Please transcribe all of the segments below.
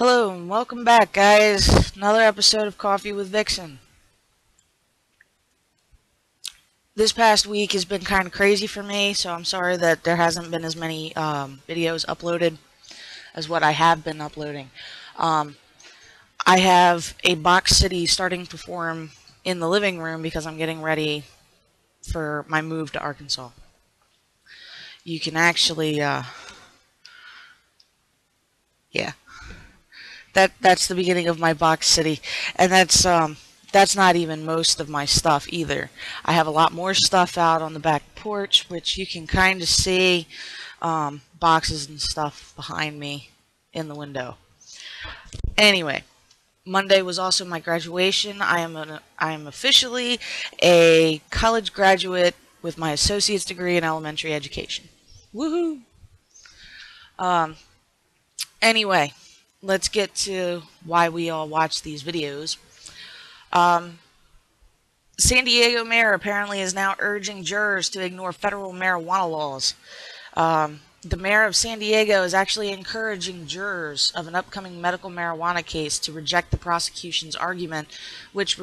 Hello and welcome back, guys. Another episode of Coffee with Vixen. This past week has been kind of crazy for me, so I'm sorry that there hasn't been as many videos uploaded as what I have been uploading. I have a box city starting to form in the living room because I'm getting ready for my move to Arkansas. You can actually, yeah. That's the beginning of my box city, and that's not even most of my stuff either. I have a lot more stuff out on the back porch, which you can kind of see boxes and stuff behind me in the window. Anyway, Monday was also my graduation. I am officially a college graduate with my associate's degree in elementary education. Woohoo! Anyway. Let's get to why we all watch these videos. San Diego mayor apparently is now urging jurors to ignore federal marijuana laws. The mayor of San Diego is actually encouraging jurors of an upcoming medical marijuana case to reject the prosecution's argument, which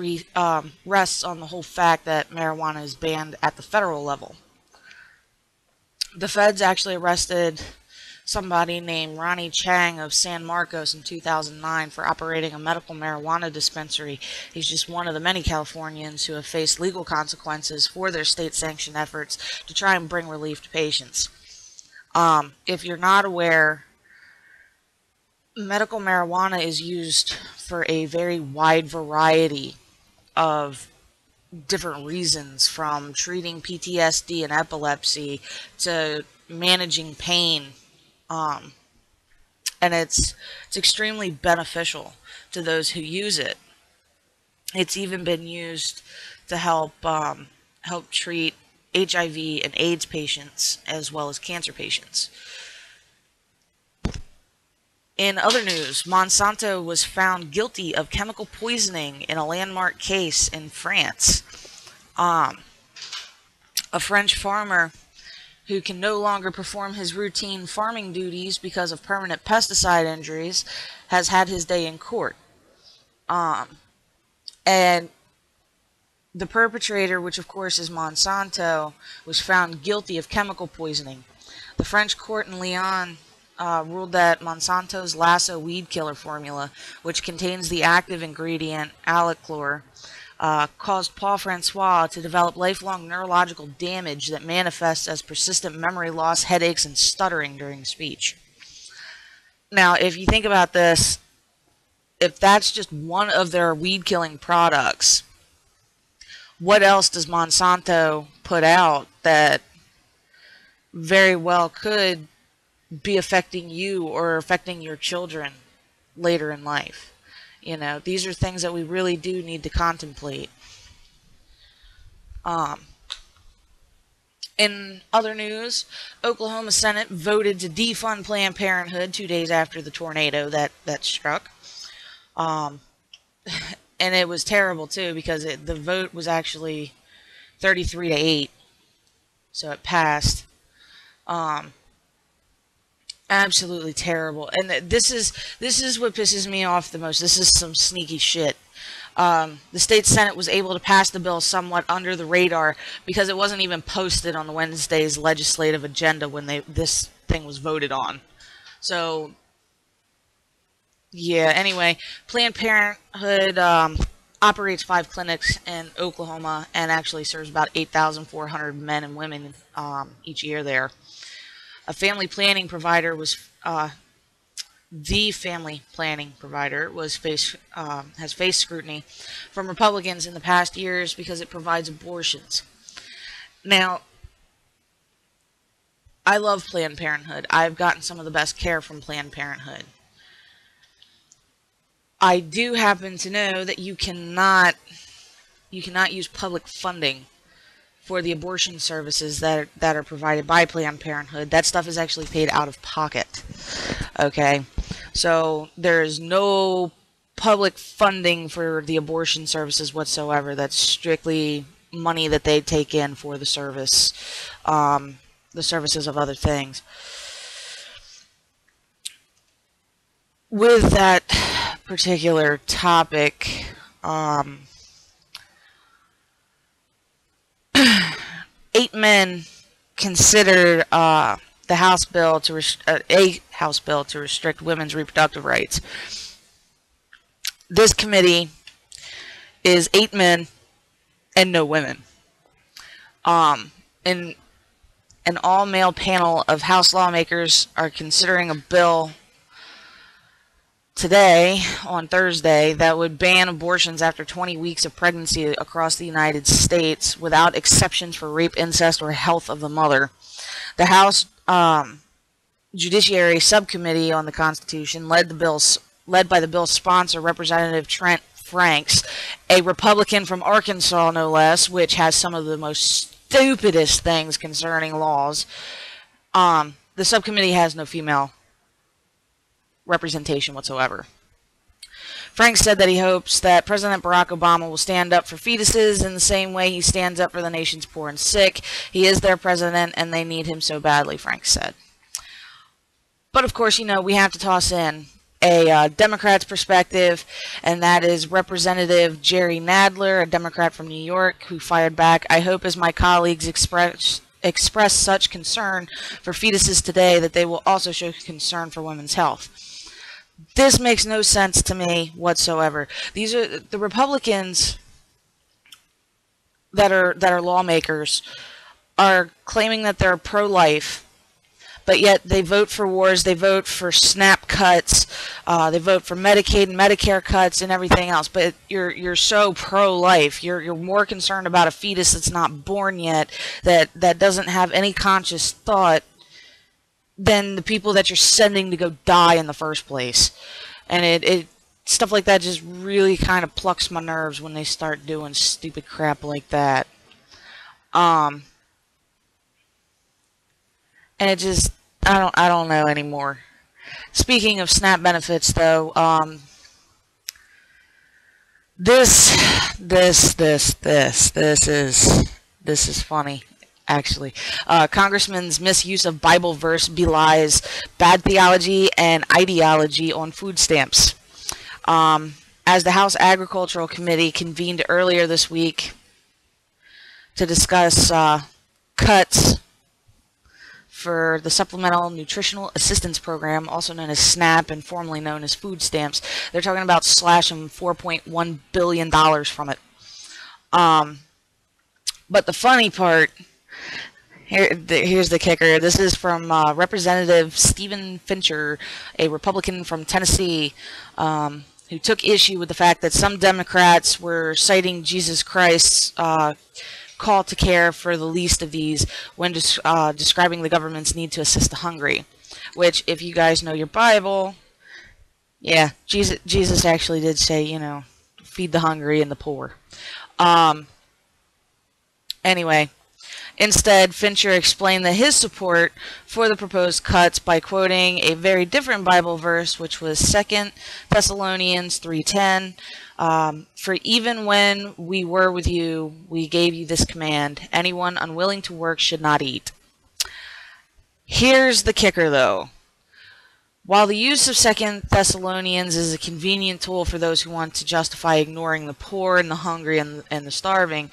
rests on the whole fact that marijuana is banned at the federal level. The feds actually arrested somebody named Ronnie Chang of San Marcos in 2009 for operating a medical marijuana dispensary. He's just one of the many Californians who have faced legal consequences for their state-sanctioned efforts to try and bring relief to patients. If you're not aware, medical marijuana is used for a very wide variety of different reasons, from treating PTSD and epilepsy to managing pain. And it's extremely beneficial to those who use it. It's even been used to help treat HIV and AIDS patients as well as cancer patients. In other news, Monsanto was found guilty of chemical poisoning in a landmark case in France. A French farmer who can no longer perform his routine farming duties because of permanent pesticide injuries, has had his day in court. And the perpetrator, which of course is Monsanto, was found guilty of chemical poisoning. The French court in Lyon ruled that Monsanto's Lasso weed killer formula, which contains the active ingredient alachlor, caused Paul Francois to develop lifelong neurological damage that manifests as persistent memory loss, headaches, and stuttering during speech. Now, if you think about this, if that's just one of their weed-killing products, what else does Monsanto put out that very well could be affecting you or affecting your children later in life? You know, these are things that we really do need to contemplate. In other news, Oklahoma Senate voted to defund Planned Parenthood 2 days after the tornado that struck. And it was terrible, too, because the vote was actually 33-8. So it passed. Absolutely terrible. And this is what pisses me off the most. This is some sneaky shit. The state Senate was able to pass the bill somewhat under the radar because it wasn't even posted on the Wednesday's legislative agenda when this thing was voted on. So, yeah, anyway, Planned Parenthood operates 5 clinics in Oklahoma and actually serves about 8,400 men and women each year there. A family planning provider was, has faced scrutiny from Republicans in the past years because it provides abortions. Now, I love Planned Parenthood. I've gotten some of the best care from Planned Parenthood. I do happen to know that you cannot use public funding for the abortion services that are provided by Planned Parenthood. That stuff is actually paid out of pocket. Okay, so there's no public funding for the abortion services whatsoever. That's strictly money that they take in for the service, the services of other things. with that particular topic, eight men considered a House bill to restrict women's reproductive rights. This committee is 8 men and no women. And an all-male panel of House lawmakers are considering a bill today, on Thursday, that would ban abortions after 20 weeks of pregnancy across the United States without exceptions for rape, incest, or health of the mother. The House Judiciary Subcommittee on the Constitution, led by the bill's sponsor, Representative Trent Franks, a Republican from Arkansas, no less, which has some of the most stupidest things concerning laws. The subcommittee has no female representation whatsoever. Frank said that he hopes that President Barack Obama will stand up for fetuses in the same way he stands up for the nation's poor and sick. He is their president and they need him so badly, Frank said. But of course, you know, we have to toss in a Democrat's perspective, and that is Representative Jerry Nadler, a Democrat from New York, who fired back, "I hope as my colleagues express such concern for fetuses today that they will also show concern for women's health." This makes no sense to me whatsoever. These are the Republicans that are lawmakers are claiming that they're pro-life, but yet they vote for wars, they vote for SNAP cuts, they vote for Medicaid and Medicare cuts and everything else. But you're so pro-life, you're more concerned about a fetus that's not born yet, that doesn't have any conscious thought, than the people that you're sending to go die in the first place. And it stuff like that just really kind of plucks my nerves when they start doing stupid crap like that. And it just, I don't know anymore. Speaking of SNAP benefits, though, this is funny, actually. Congressman's misuse of Bible verse belies bad theology and ideology on food stamps. As the House Agricultural Committee convened earlier this week to discuss cuts for the Supplemental Nutritional Assistance Program, also known as SNAP and formerly known as food stamps, they're talking about slashing $4.1 billion from it. But the funny part, here's the kicker. This is from Representative Stephen Fincher, a Republican from Tennessee, who took issue with the fact that some Democrats were citing Jesus Christ's call to care for the least of these when describing the government's need to assist the hungry. Which, if you guys know your Bible, yeah, Jesus actually did say, you know, feed the hungry and the poor. Anyway, instead, Fincher explained that his support for the proposed cuts by quoting a very different Bible verse, which was 2 Thessalonians 3:10. For even when we were with you, we gave you this command: anyone unwilling to work should not eat. Here's the kicker, though. While the use of 2 Thessalonians is a convenient tool for those who want to justify ignoring the poor and the hungry and the starving,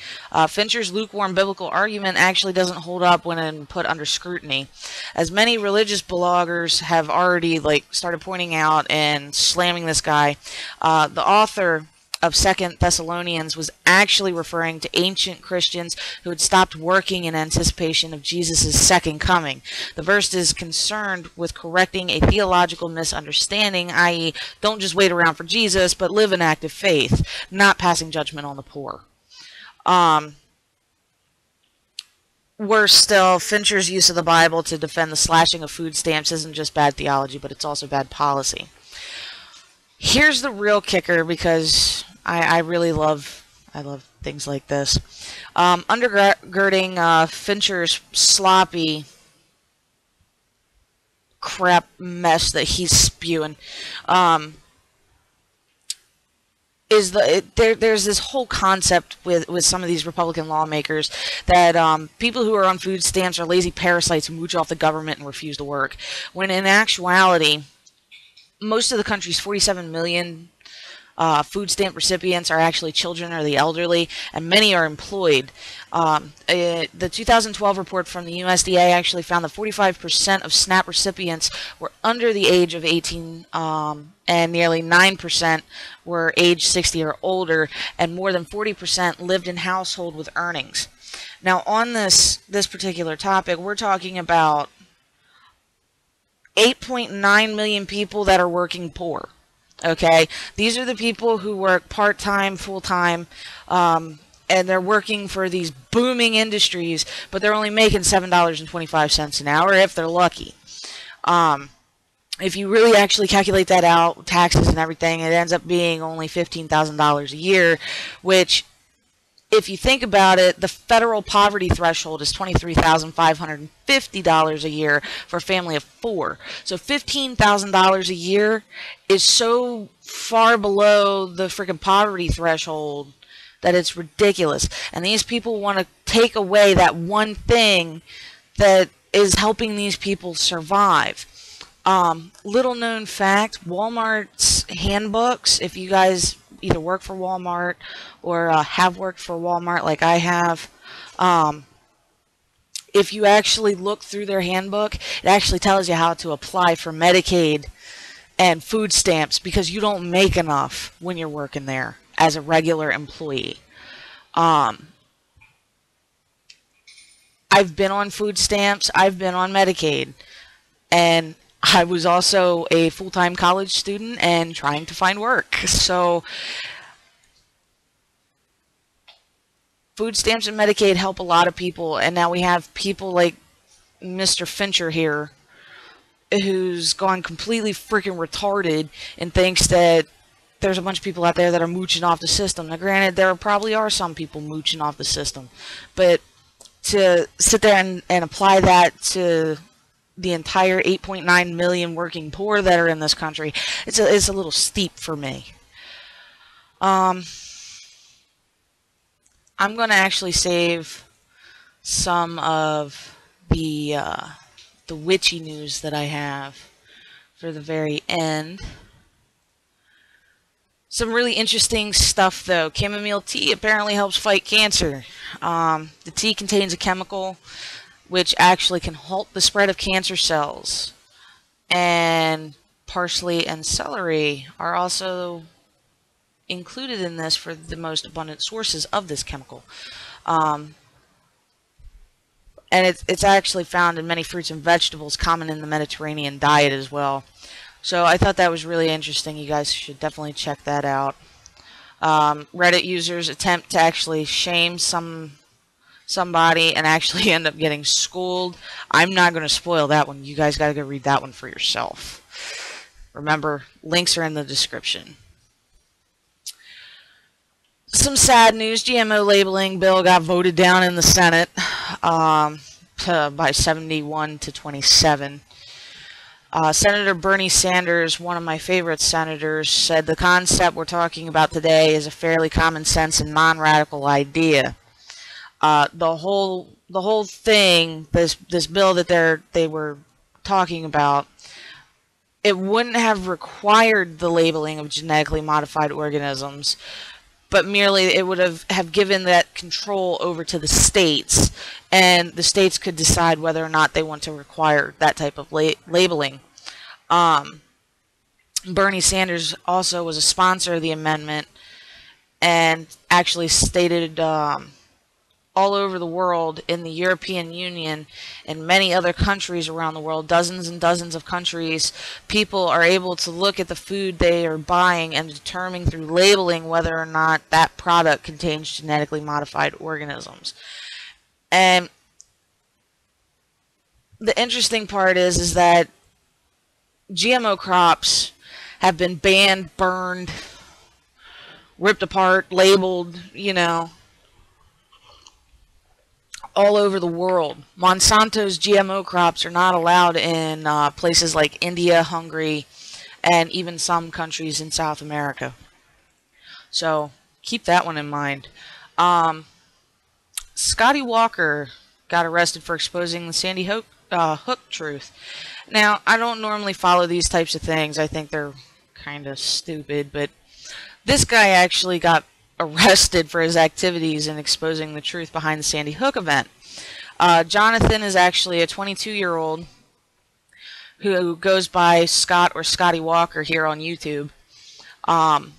Fincher's lukewarm biblical argument actually doesn't hold up when put under scrutiny. As many religious bloggers have already started pointing out and slamming this guy, the author of 2 Thessalonians was actually referring to ancient Christians who had stopped working in anticipation of Jesus' second coming. The verse is concerned with correcting a theological misunderstanding, i.e., don't just wait around for Jesus, but live in active faith, not passing judgment on the poor. Worse still, Fincher's use of the Bible to defend the slashing of food stamps isn't just bad theology, but it's also bad policy. Here's the real kicker, because I really love things like this. Undergirding Fincher's sloppy crap mess that he's spewing is there's this whole concept with some of these Republican lawmakers that people who are on food stamps are lazy parasites who mooch off the government and refuse to work, when in actuality most of the country's 47 million food stamp recipients are actually children or the elderly, and many are employed. The 2012 report from the USDA actually found that 45% of SNAP recipients were under the age of 18, and nearly 9% were age 60 or older, and more than 40% lived in household with earnings. Now, on this particular topic, we're talking about 8.9 million people that are working poor. Okay, these are the people who work part-time, full-time, and they're working for these booming industries, but they're only making $7.25 an hour if they're lucky. If you really actually calculate that out, taxes and everything, it ends up being only $15,000 a year, which, if you think about it, the federal poverty threshold is $23,550 a year for a family of four. So $15,000 a year is so far below the freaking poverty threshold that it's ridiculous. And these people want to take away that one thing that is helping these people survive. Little known fact, Walmart's handbooks, if you guys either work for Walmart or have worked for Walmart like I have, if you actually look through their handbook, it actually tells you how to apply for Medicaid and food stamps, because you don't make enough when you're working there as a regular employee. I've been on food stamps, I've been on Medicaid, and I was also a full-time college student and trying to find work. So food stamps and Medicaid help a lot of people, and now we have people like Mr. Fincher here who's gone completely freaking retarded and thinks that there's a bunch of people out there that are mooching off the system. Now granted, there probably are some people mooching off the system, but to sit there and apply that to the entire 8.9 million working poor that are in this country, it's a little steep for me. I'm going to actually save some of the witchy news that I have for the very end. Some really interesting stuff though. Chamomile tea apparently helps fight cancer. The tea contains a chemical which actually can halt the spread of cancer cells. And parsley and celery are also included in this for the most abundant sources of this chemical. And it's actually found in many fruits and vegetables, common in the Mediterranean diet as well. So I thought that was really interesting. You guys should definitely check that out. Reddit users attempt to actually shame somebody and actually end up getting schooled. I'm not going to spoil that one. You guys got to go read that one for yourself. Remember, links are in the description. Some sad news. GMO labeling bill got voted down in the Senate by 71-27. Senator Bernie Sanders, one of my favorite senators, said the concept we're talking about today is a fairly common sense and non-radical idea. The whole thing, this bill that they were talking about, it wouldn't have required the labeling of genetically modified organisms, but merely it would have given that control over to the states, and the states could decide whether or not they want to require that type of labeling. Bernie Sanders also was a sponsor of the amendment and actually stated all over the world, in the European Union and many other countries around the world, dozens and dozens of countries, people are able to look at the food they are buying and determine through labeling whether or not that product contains genetically modified organisms. And the interesting part is that GMO crops have been banned, burned, ripped apart, labeled, you know, all over the world. Monsanto's GMO crops are not allowed in places like India, Hungary, and even some countries in South America. So keep that one in mind. Scotty Walker got arrested for exposing the Sandy Hook Hook Truth. Now, I don't normally follow these types of things. I think they're kind of stupid, but this guy actually got arrested for his activities in exposing the truth behind the Sandy Hook event. Jonathan is actually a 22-year-old who goes by Scott or Scotty Walker here on YouTube. And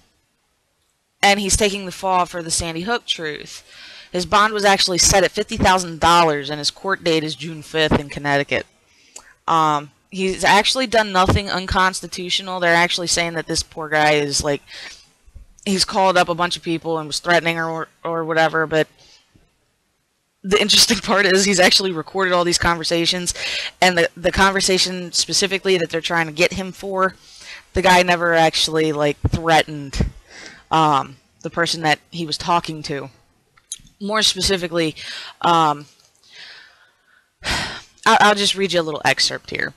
he's taking the fall for the Sandy Hook truth. His bond was actually set at $50,000 and his court date is June 5th in Connecticut. He's actually done nothing unconstitutional. They're actually saying that this poor guy is like, he's called up a bunch of people and was threatening or whatever, but the interesting part is he's actually recorded all these conversations, and the conversation specifically that they're trying to get him for, the guy never actually like threatened the person that he was talking to. More specifically, I'll just read you a little excerpt here.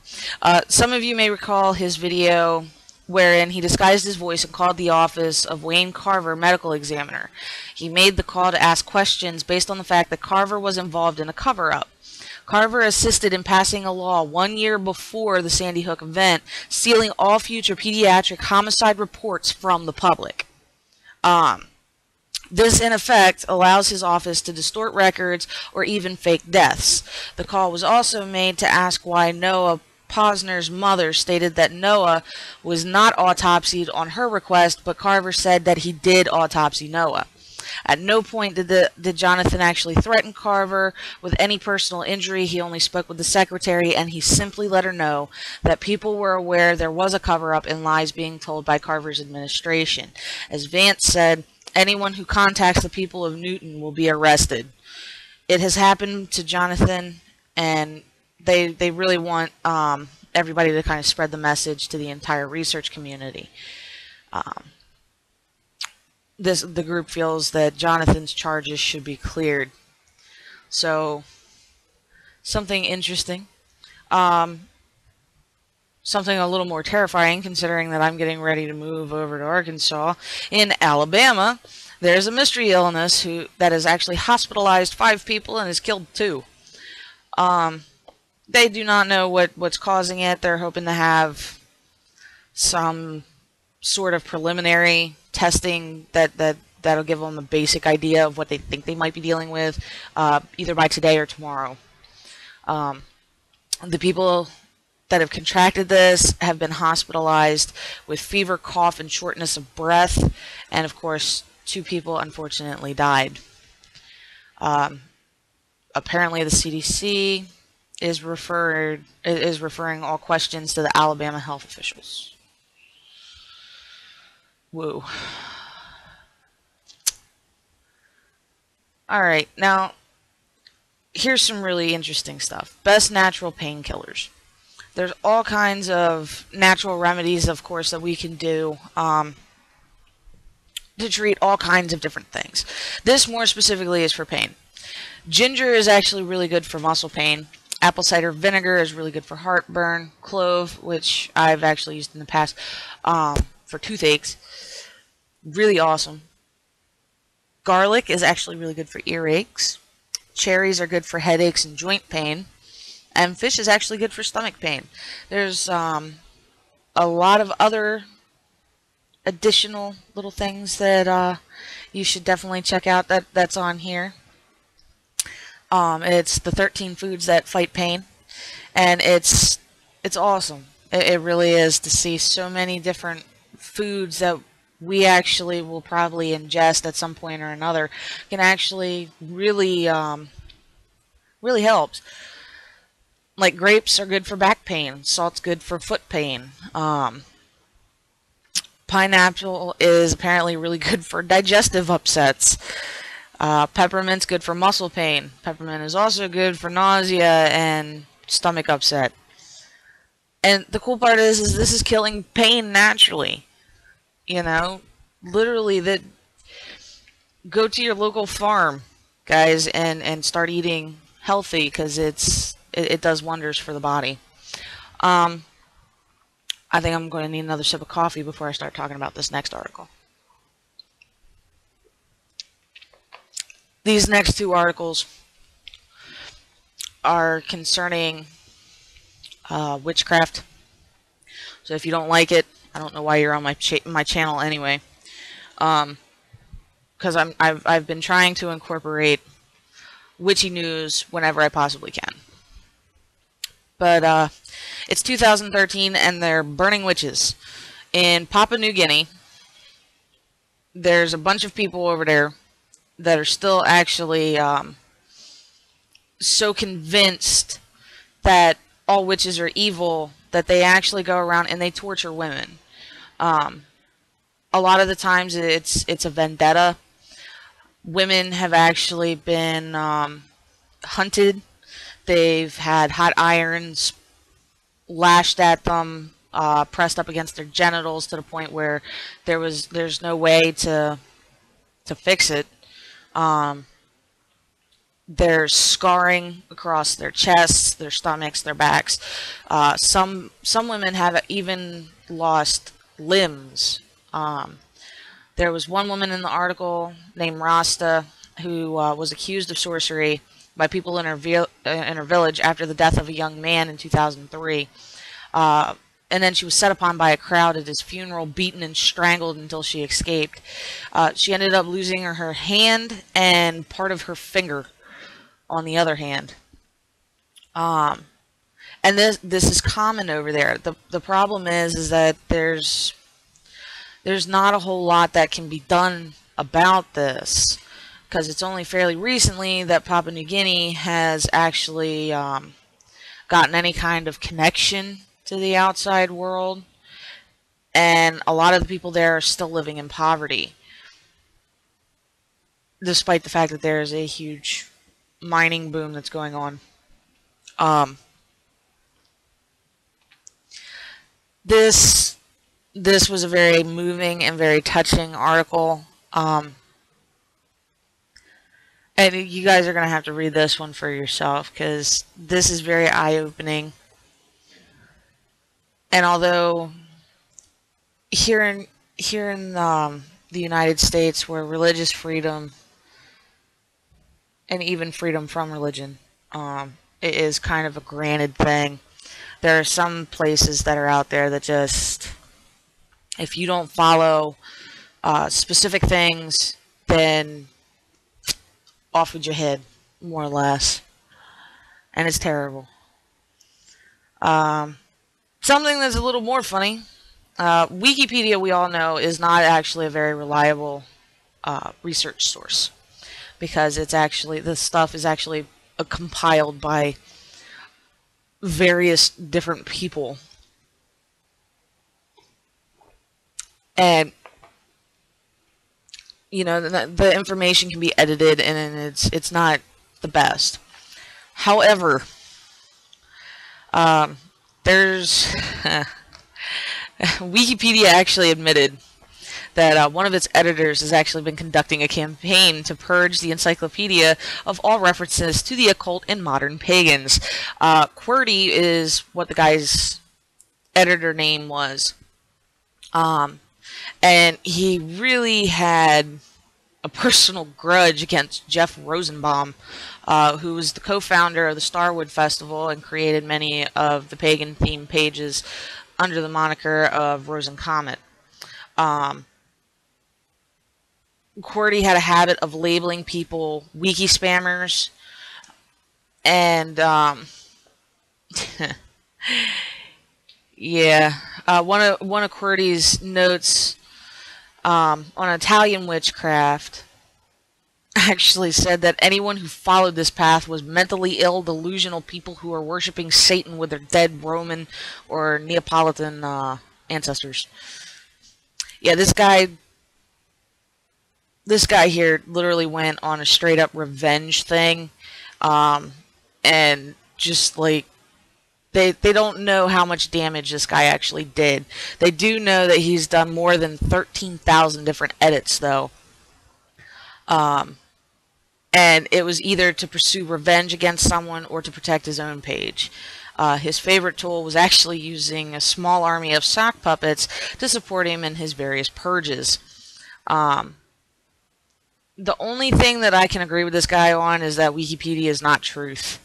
Some of you may recall his video wherein he disguised his voice and called the office of Wayne Carver, medical examiner. He made the call to ask questions based on the fact that Carver was involved in a cover-up. Carver assisted in passing a law 1 year before the Sandy Hook event, sealing all future pediatric homicide reports from the public. This, in effect, allows his office to distort records or even fake deaths. The call was also made to ask why Noah Posner's mother stated that Noah was not autopsied on her request, but Carver said that he did autopsy Noah. At no point did Jonathan actually threaten Carver with any personal injury. He only spoke with the secretary, and he simply let her know that people were aware there was a cover-up and lies being told by Carver's administration. As Vance said, anyone who contacts the people of Newton will be arrested. It has happened to Jonathan, and they really want everybody to kind of spread the message to the entire research community. The group feels that Jonathan's charges should be cleared. So, something interesting. Something a little more terrifying, considering that I'm getting ready to move over to Arkansas. In Alabama, there's a mystery illness that has actually hospitalized 5 people and has killed 2. They do not know what's causing it. They're hoping to have some sort of preliminary testing that'll give them a basic idea of what they think they might be dealing with, either by today or tomorrow. The people that have contracted this have been hospitalized with fever, cough, and shortness of breath, and of course 2 people unfortunately died. Apparently the CDC is referring all questions to the Alabama health officials. Woo. Alright, now here's some really interesting stuff. Best natural painkillers. There's all kinds of natural remedies, of course, that we can do to treat all kinds of different things. This more specifically is for pain. Ginger is actually really good for muscle pain. Apple cider vinegar is really good for heartburn. Clove, which I've actually used in the past for toothaches, really awesome. Garlic is actually really good for earaches. Cherries are good for headaches and joint pain. And fish is actually good for stomach pain. There's a lot of other additional little things that you should definitely check out that's on here. It's the 13 foods that fight pain, and it's awesome. It really is to see so many different foods that we actually will probably ingest at some point or another can actually really, really helps. Like grapes are good for back pain. Salt's good for foot pain. Pineapple is apparently really good for digestive upsets. Peppermint's good for muscle pain. Peppermint is also good for nausea and stomach upset. And the cool part is this is killing pain naturally. You know, literally, that go to your local farm, guys, and start eating healthy, because it does wonders for the body. I think I'm going to need another sip of coffee before I start talking about this next article. These next two articles are concerning witchcraft. So if you don't like it, I don't know why you're on my channel anyway. Because I've been trying to incorporate witchy news whenever I possibly can. But it's 2013 and they're burning witches. In Papua New Guinea, there's a bunch of people over there that are still actually so convinced that all witches are evil that they actually go around and they torture women. A lot of the times it's a vendetta. Women have actually been hunted. They've had hot irons lashed at them, pressed up against their genitals to the point where there's no way to fix it. There's scarring across their chests, their stomachs, their backs. Some women have even lost limbs. There was one woman in the article named Rasta who was accused of sorcery by people in her village after the death of a young man in 2003. And then she was set upon by a crowd at his funeral, beaten and strangled until she escaped. She ended up losing her hand and part of her finger on the other hand. And this is common over there. The problem is that there's not a whole lot that can be done about this, because it's only fairly recently that Papua New Guinea has actually gotten any kind of connection to the outside world, and a lot of the people there are still living in poverty, despite the fact that there is a huge mining boom that's going on. This was a very moving and very touching article. And you guys are going to have to read this one for yourself, because this is very eye-opening. And although here in the United States, where religious freedom and even freedom from religion it is kind of a granted thing, there are some places that are out there that just, if you don't follow specific things, then off with your head, more or less. And it's terrible. Something that's a little more funny, Wikipedia, we all know, is not actually a very reliable research source, because it's actually, this stuff is actually compiled by various different people. And, you know, the information can be edited, and it's not the best. However, there's Wikipedia actually admitted that one of its editors has actually been conducting a campaign to purge the encyclopedia of all references to the occult and modern pagans. QWERTY is what the guy's editor name was. And he really had a personal grudge against Jeff Rosenbaum, who was the co-founder of the Starwood Festival and created many of the pagan-themed pages under the moniker of Rosen Comet. QWERTY had a habit of labeling people wiki spammers, and yeah. One of QWERTY's notes on Italian witchcraft actually said that anyone who followed this path was mentally ill, delusional people who are worshiping Satan with their dead Roman or Neapolitan ancestors. Yeah, this guy here literally went on a straight up revenge thing, and just like, They don't know how much damage this guy actually did. They do know that he's done more than 13,000 different edits, though. And it was either to pursue revenge against someone or to protect his own page. His favorite tool was actually using a small army of sock puppets to support him in his various purges. The only thing that I can agree with this guy on is that Wikipedia is not truth.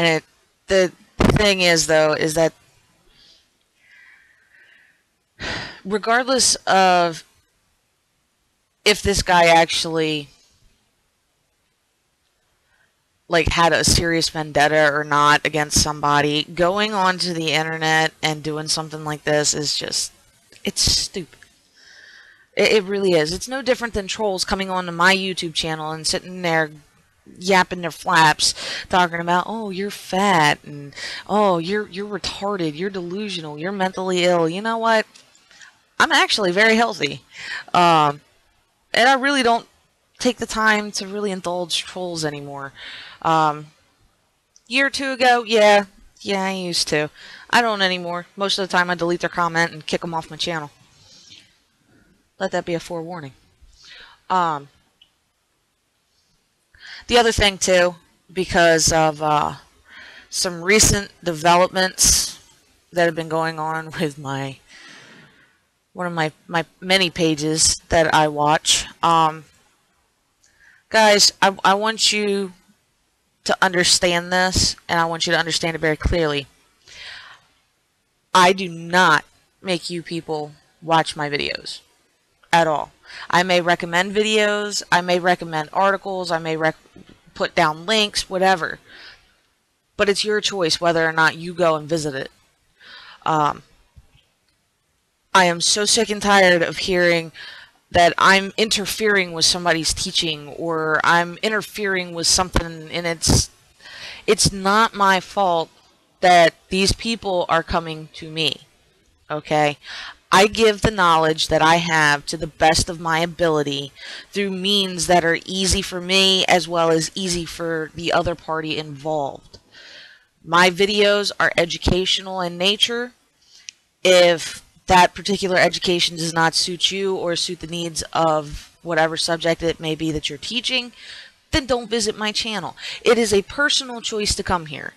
And the thing is, though, is that regardless of if this guy actually like had a serious vendetta or not against somebody, going onto the internet and doing something like this is just, it's stupid. It really is. It's no different than trolls coming onto my YouTube channel and sitting there yapping their flaps, talking about, oh, you're fat, and oh, you're retarded, you're delusional, you're mentally ill. You know what? I'm actually very healthy. And I really don't take the time to really indulge trolls anymore. Year or two ago, yeah, I used to. I don't anymore. Most of the time I delete their comment and kick them off my channel. Let that be a forewarning. The other thing, too, because of some recent developments that have been going on with my one of my many pages that I watch. Guys, I want you to understand this, and I want you to understand it very clearly. I do not make you people watch my videos at all. I may recommend videos, I may recommend articles, I may put down links, whatever. But it's your choice whether or not you go and visit it. I am so sick and tired of hearing that I'm interfering with somebody's teaching, or I'm interfering with something, and it's not my fault that these people are coming to me, okay? I give the knowledge that I have to the best of my ability through means that are easy for me as well as easy for the other party involved. My videos are educational in nature. If that particular education does not suit you or suit the needs of whatever subject it may be that you're teaching, then don't visit my channel. It is a personal choice to come here,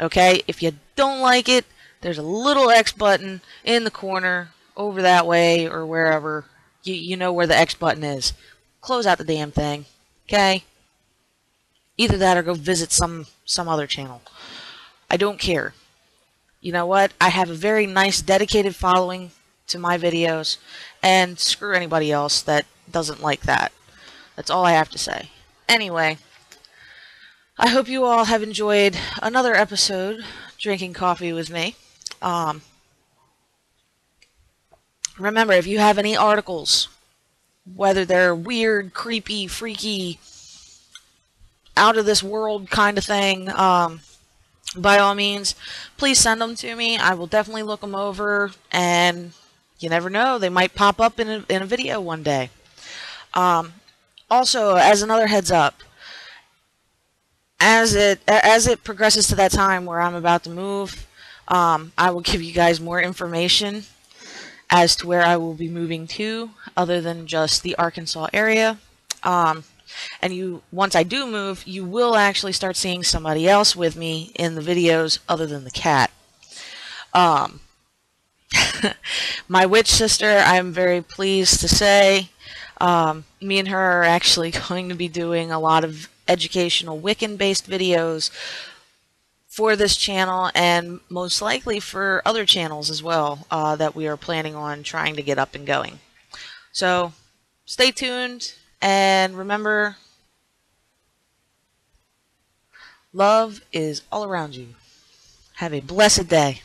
okay? If you don't like it, there's a little X button in the corner over that way or wherever. You know where the X button is. Close out the damn thing, okay? Either that or go visit some other channel. I don't care. You know what? I have a very nice dedicated following to my videos, and screw anybody else that doesn't like that. That's all I have to say. Anyway, I hope you all have enjoyed another episode drinking coffee with me. Remember, if you have any articles, whether they're weird, creepy, freaky, out of this world kind of thing, by all means, please send them to me. I will definitely look them over, and you never know, they might pop up in a video one day. Also, as another heads up, as it progresses to that time where I'm about to move, I will give you guys more information as to where I will be moving to, other than just the Arkansas area. And once I do move, you will actually start seeing somebody else with me in the videos other than the cat. My witch sister, I'm very pleased to say, me and her are actually going to be doing a lot of educational Wiccan-based videos for this channel, and most likely for other channels as well, that we are planning on trying to get up and going. So stay tuned. And remember, love is all around you. Have a blessed day.